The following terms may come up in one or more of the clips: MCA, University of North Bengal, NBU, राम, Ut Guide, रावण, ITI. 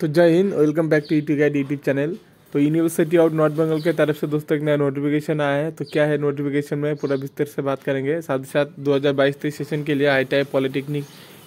तो जय हिंद, welcome back to eat guide YouTube channel. तो यूनिवर्सिटी ऑफ नॉर्थ बंगाल के तरफ से दोस्तों एक नया नोटिफिकेशन आया है। तो क्या है नोटिफिकेशन में पूरा विस्तार से बात करेंगे। साथ ही साथ 2022-23 सेशन के लिए ITI पॉलिटेक्निक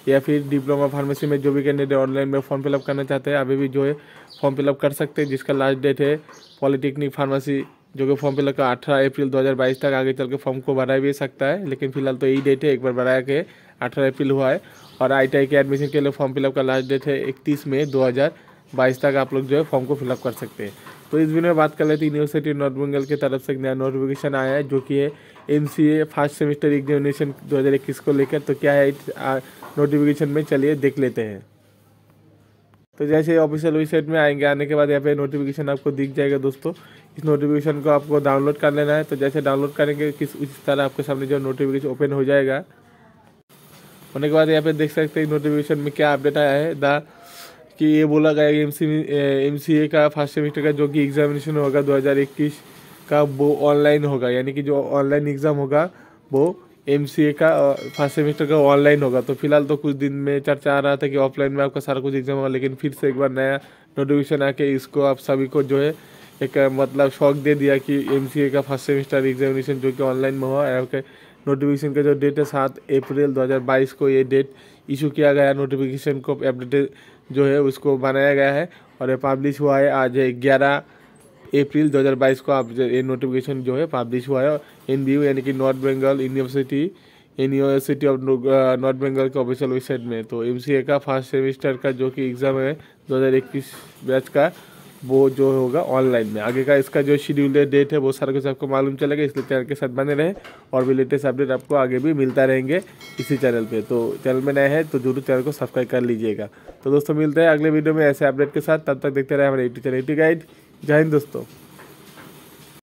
या फिर डिप्लोमा फार्मेसी में जो भी कैंडिडेट ऑनलाइन में फॉर्म फिलअप करना चाहते हैं अभी भी जो है फॉर्म फिलअप कर सकते हैं, जिसका लास्ट डेट है पॉलिटेक्निक फार्मेसी जो कि फॉर्म फिलअप का 18 अप्रैल 2022 तक। आगे चल के फॉर्म को बढ़ाया भी सकता है, लेकिन फिलहाल तो यही डेट है, एक बार बढ़ाया के 18 अप्रैल हुआ है। और ITI के एडमिशन के लिए फॉर्म फिलअप का लास्ट डेट है 31 मई 2022 तक। आप लोग जो है फॉर्म को फिलअप कर सकते हैं। तो इस वीडियो में बात कर लेते हैं यूनिवर्सिटी नॉर्थ बंगाल की तरफ से एक नया नोटिफिकेशन आया है जो कि है MCA फर्स्ट सेमेस्टर एग्जामिनेशन 2021 को लेकर। तो क्या है नोटिफिकेशन में, चलिए देख लेते हैं। तो जैसे ऑफिशियल वेबसाइट में आएंगे, आने के बाद यहाँ पे नोटिफिकेशन आपको दिख जाएगा दोस्तों। इस नोटिफिकेशन को आपको डाउनलोड कर लेना है। तो जैसे डाउनलोड करेंगे इस तरह आपके सामने जो नोटिफिकेशन ओपन हो जाएगा। होने के बाद यहाँ पे देख सकते हैं नोटिफिकेशन में क्या अपडेट आया है कि ये बोला गया कि MCA का फर्स्ट सेमेस्टर का जो कि एग्जामिनेशन होगा 2021 का वो ऑनलाइन होगा, यानी कि जो ऑनलाइन एग्ज़ाम होगा वो MCA का फर्स्ट सेमेस्टर का ऑनलाइन होगा। तो फिलहाल तो कुछ दिन में चर्चा आ रहा था कि ऑफलाइन में आपका सारा कुछ एग्जाम होगा, लेकिन फिर से एक बार नया नोटिफिकेशन आके इसको आप सभी को जो है एक मतलब शौक दे दिया कि MCA का फर्स्ट सेमेस्टर एग्जामिनेशन जो कि ऑनलाइन में हुआ। आपके नोटिफिकेशन का जो डेट है 7 अप्रैल 2022 को ये डेट इशू किया गया, नोटिफिकेशन को अपडेट जो है उसको बनाया गया है और ये पब्लिश हुआ है आज 11 अप्रैल 2022 को। आप ये नोटिफिकेशन जो है पब्लिश हुआ है NBU यानी कि North Bengal University of North Bengal के ऑफिशियल वेबसाइट में। तो MCA का फर्स्ट सेमेस्टर का जो कि एग्ज़ाम है 2021 बैच का वो जो होगा ऑनलाइन में। आगे का इसका जो शेड्यूल है, डेट है, वो सारा कुछ आपको मालूम चलेगा, इसलिए चैनल के साथ बने रहें और भी लेटेस्ट अपडेट आपको आगे भी मिलता रहेंगे इसी चैनल पे। तो चैनल में नए हैं तो जरूर चैनल को सब्सक्राइब कर लीजिएगा। तो दोस्तों मिलते हैं अगले वीडियो में ऐसे अपडेट के साथ। तब तक देखते रहे हमारे ITI गाइड। जय हिंद दोस्तों।